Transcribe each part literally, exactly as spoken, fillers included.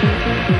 We'll be right back.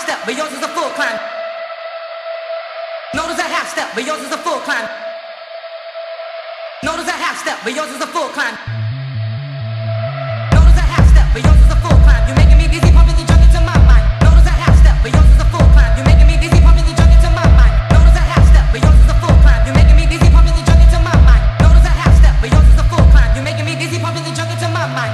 half step, but yours is a full climb. Notice that half step, but yours is a full climb. Notice that half step, but yours is a full climb. Notice that half step, but yours is a full climb. You're making me dizzy, pumping the junk into my mind. Notice that half step, but yours is a full climb. You're making me dizzy, pumping the junk into my mind. Notice that half step, but yours is a full climb. You're making me dizzy, pumping the junk into my mind. Notice that half step, but yours is a full climb. You're making me dizzy, pumping the junk into my mind.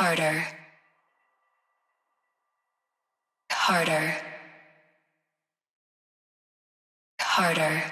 harder, harder, harder.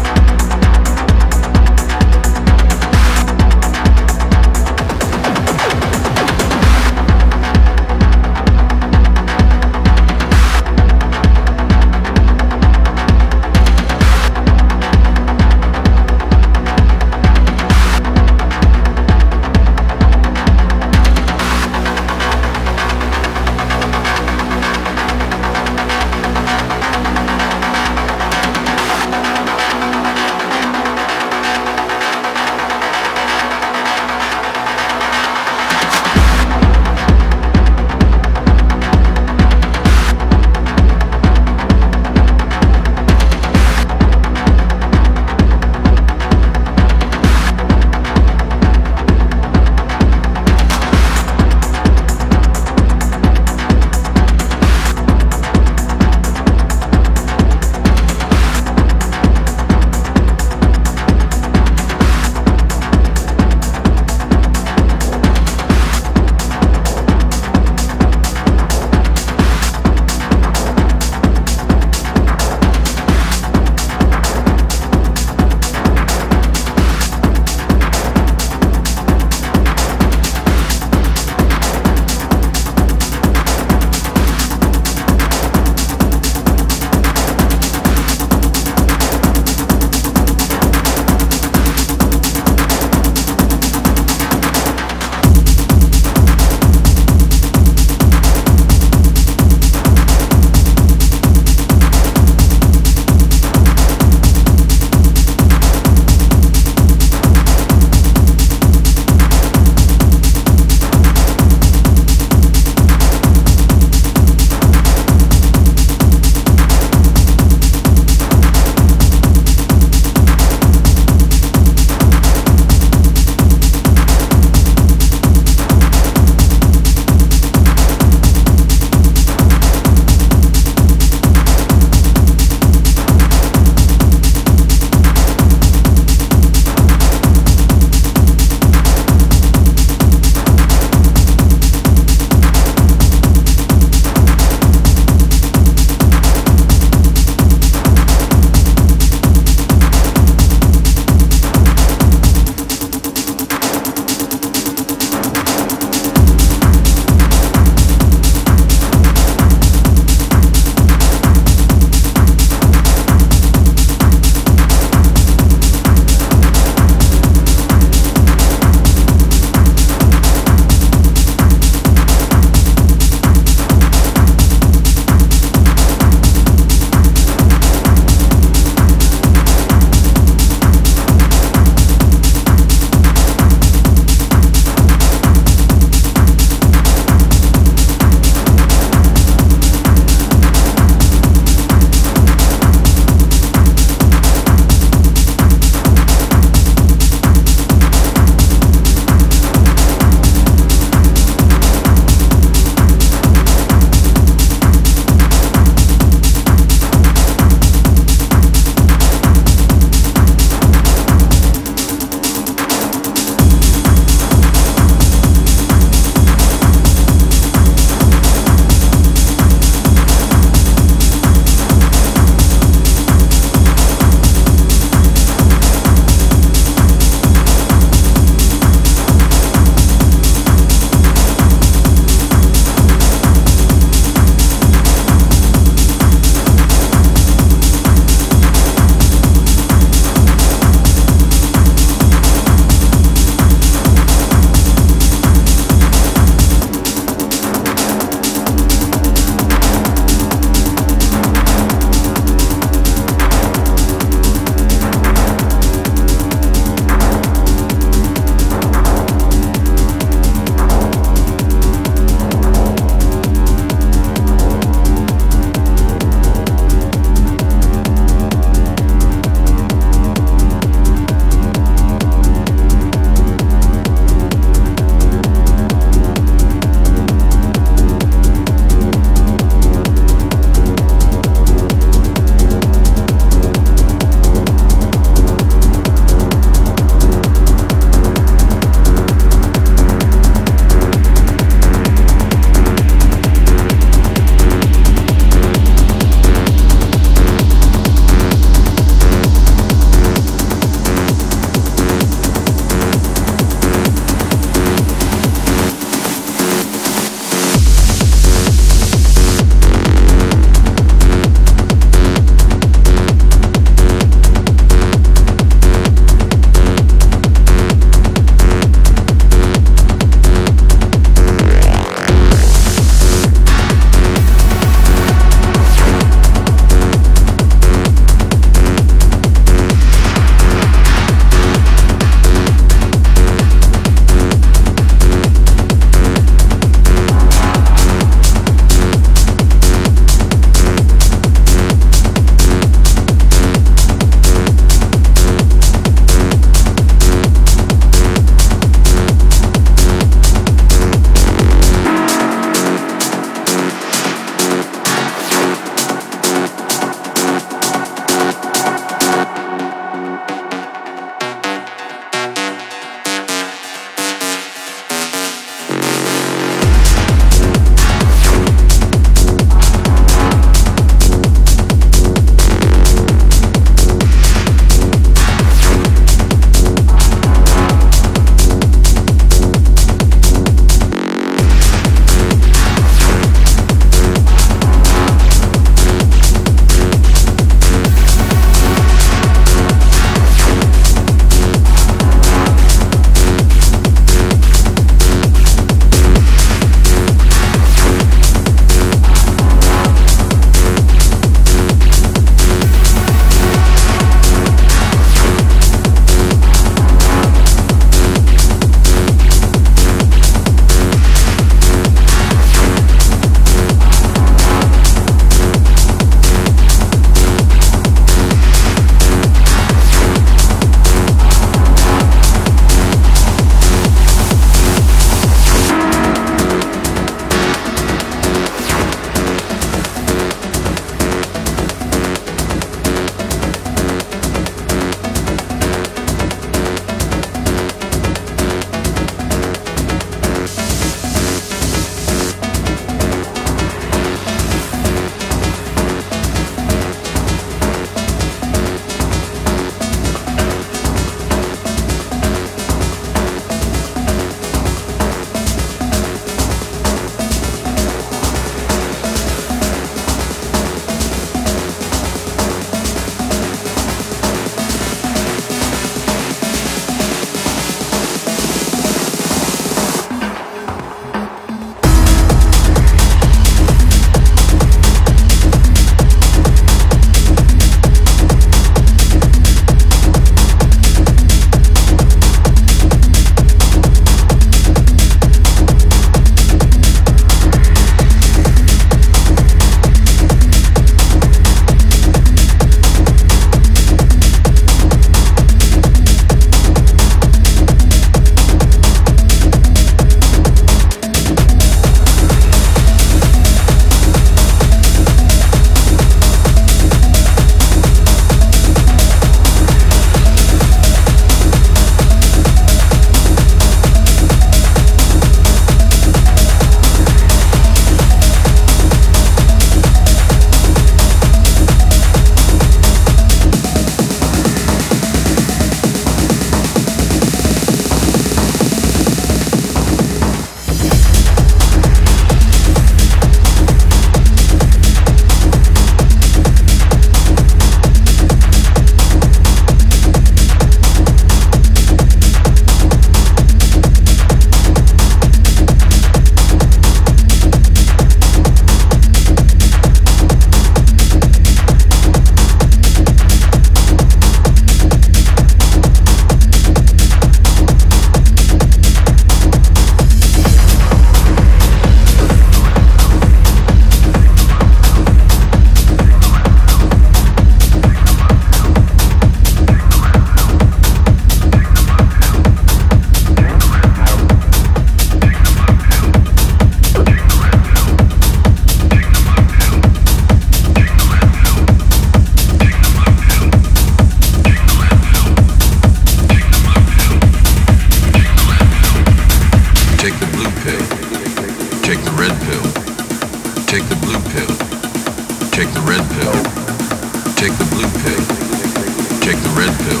the red pill.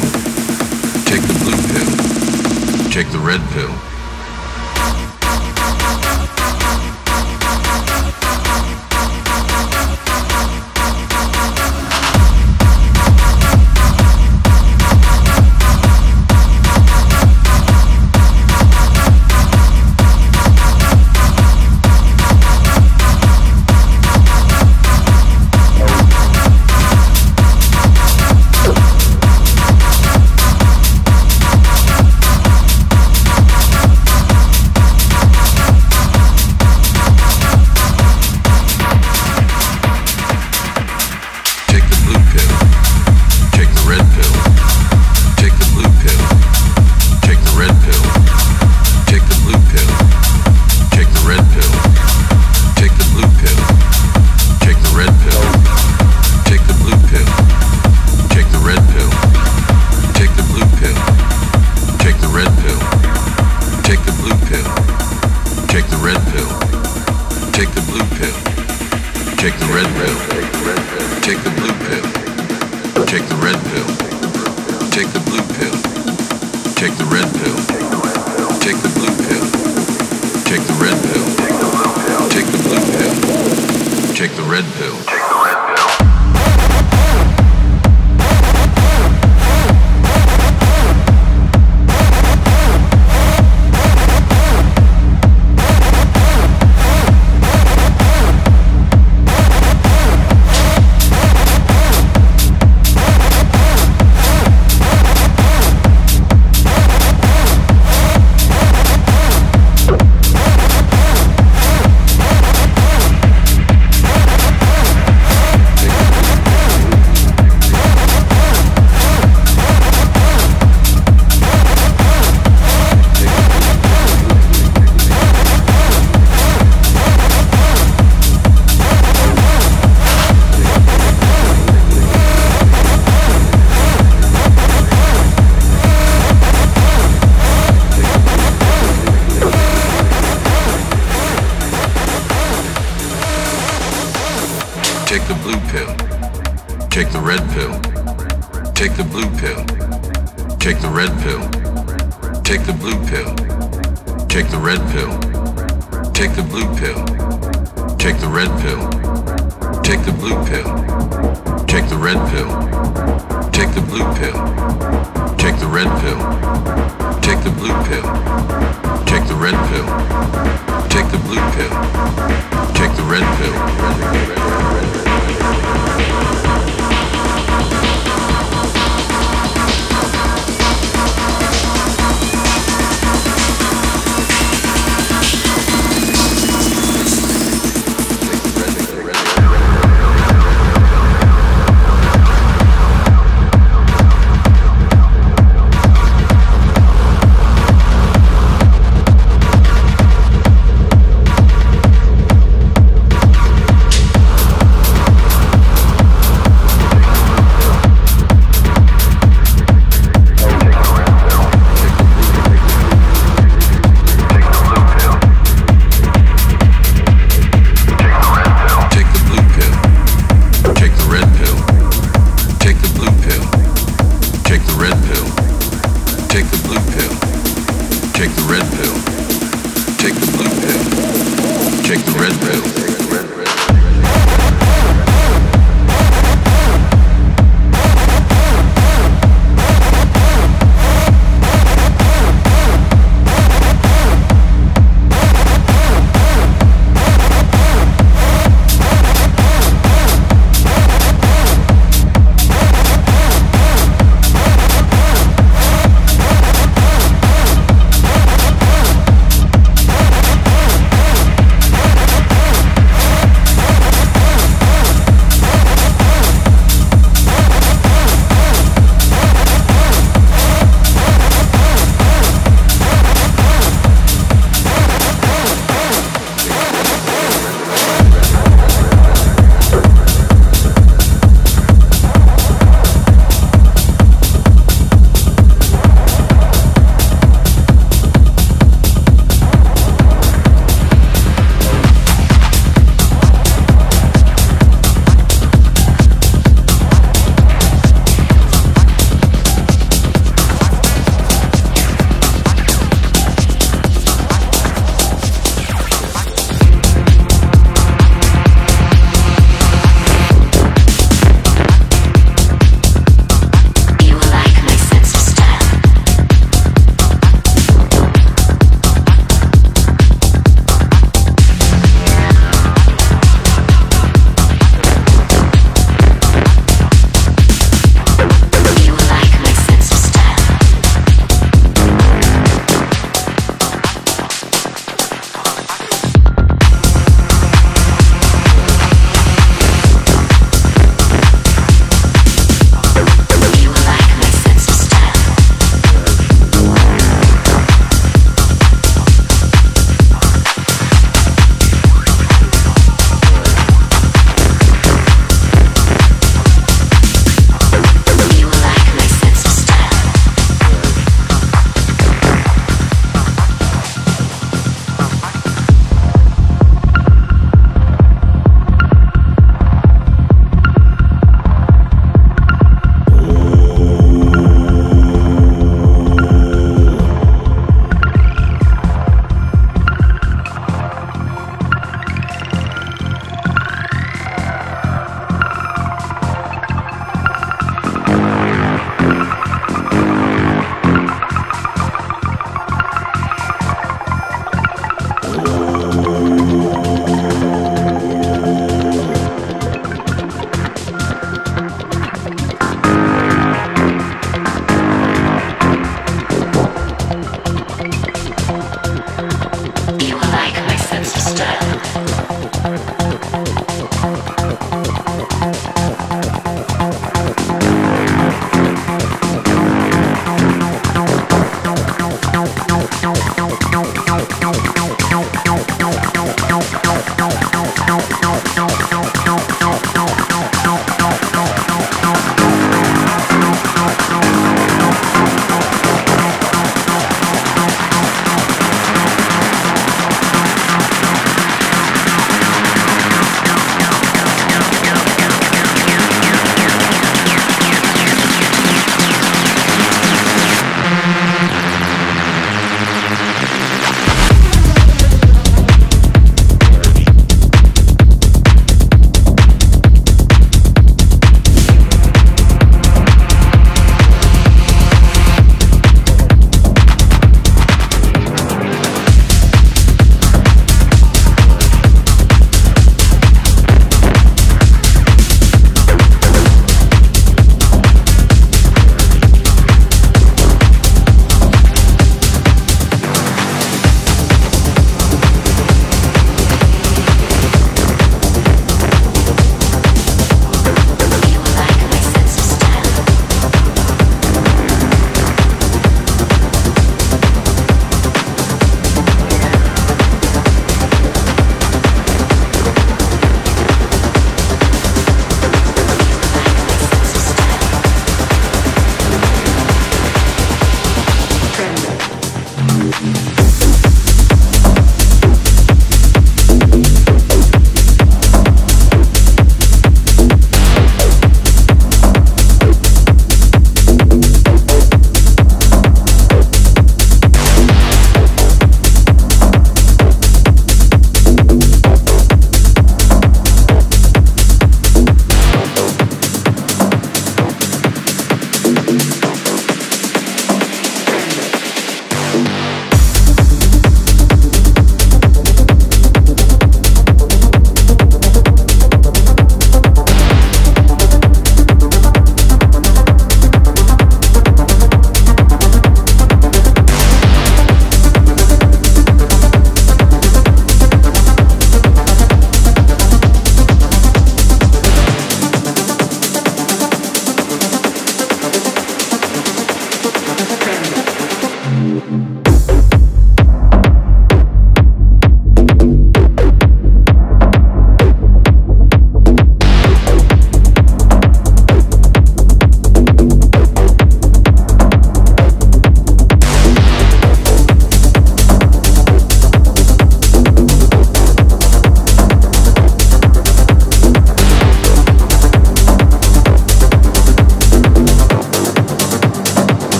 Take the blue pill. Take the red pill.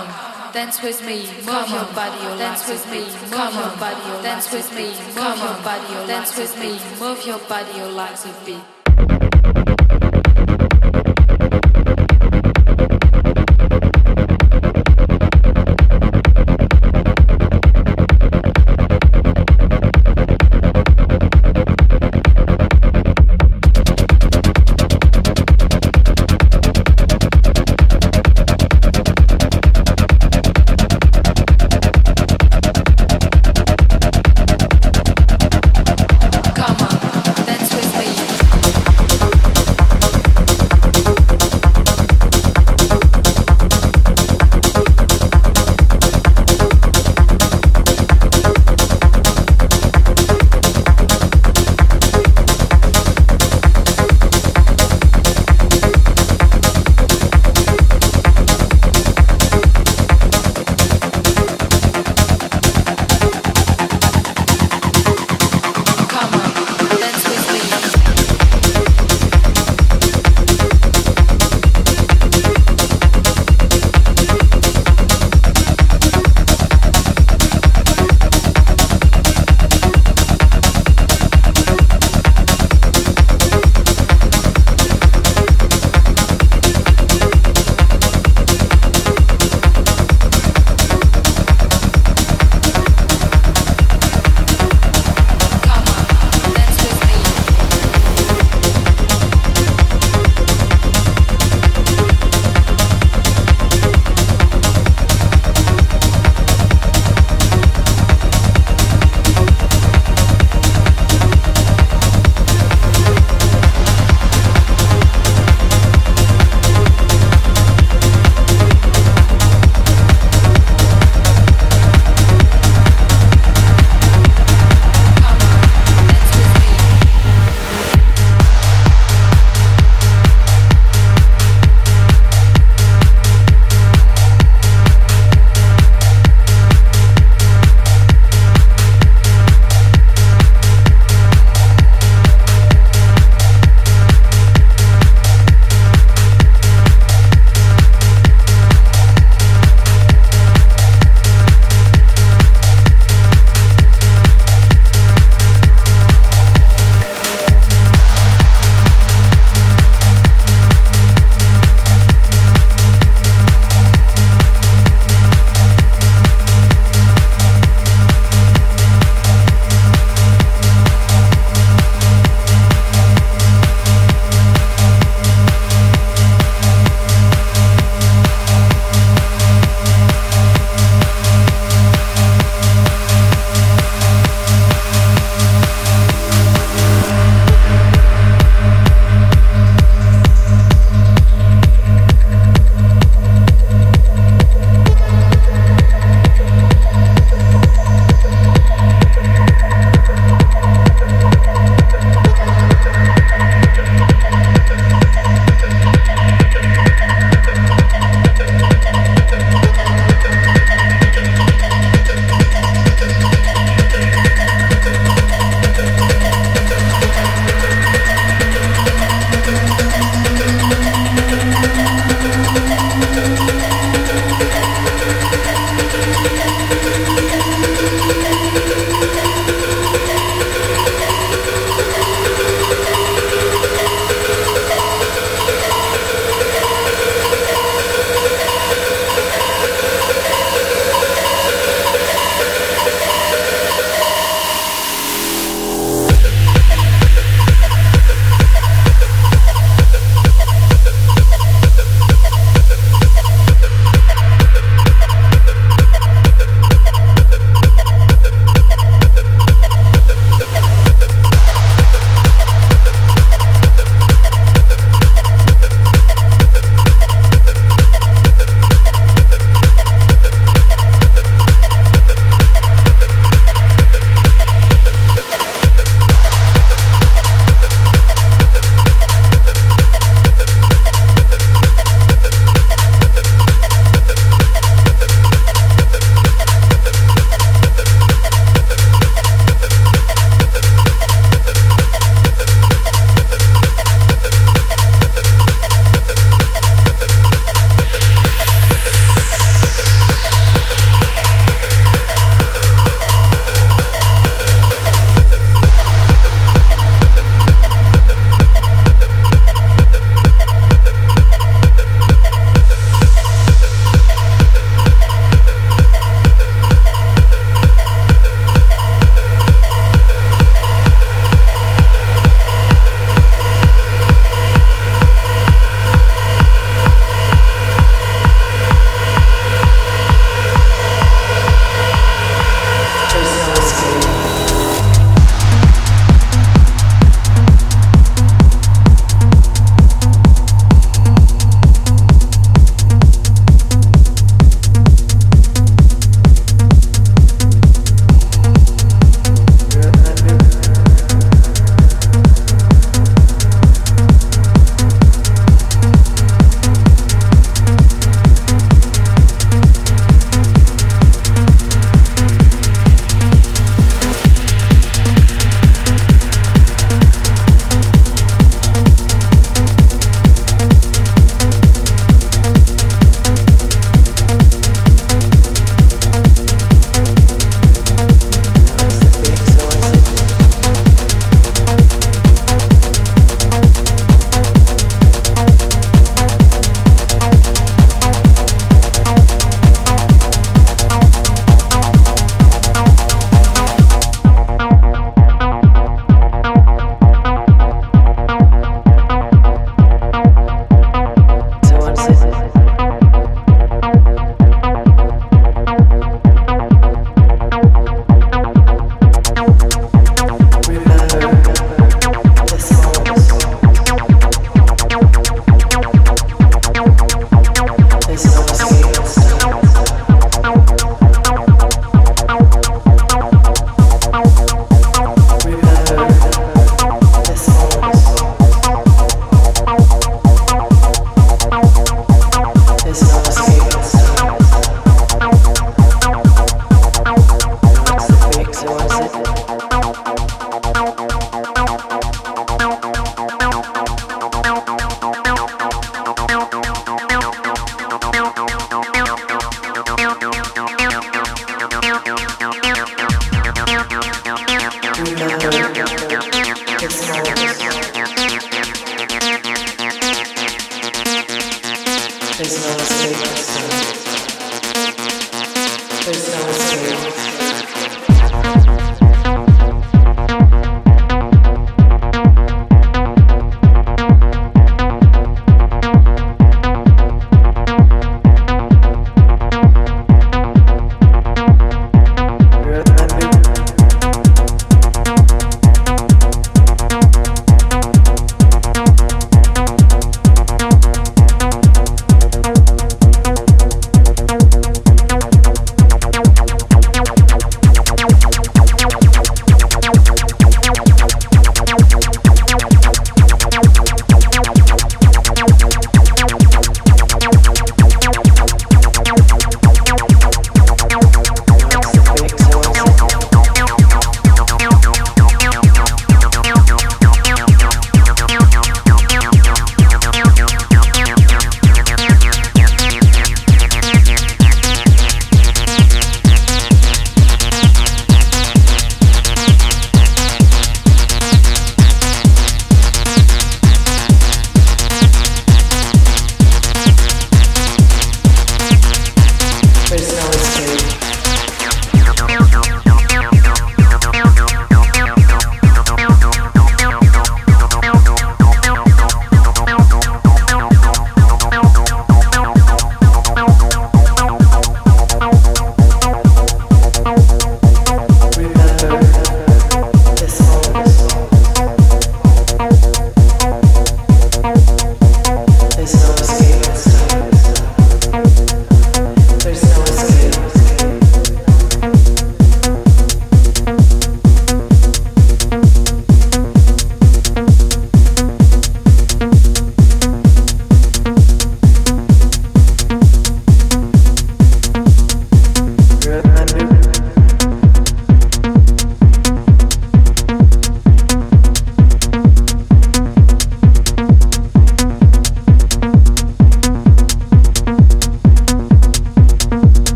come on, dance with me, move your body, dance with me, move your body, dance with me, move your body, dance with me, move your body, like a beat. Come on, dance with me. There's no escape. There's no escape.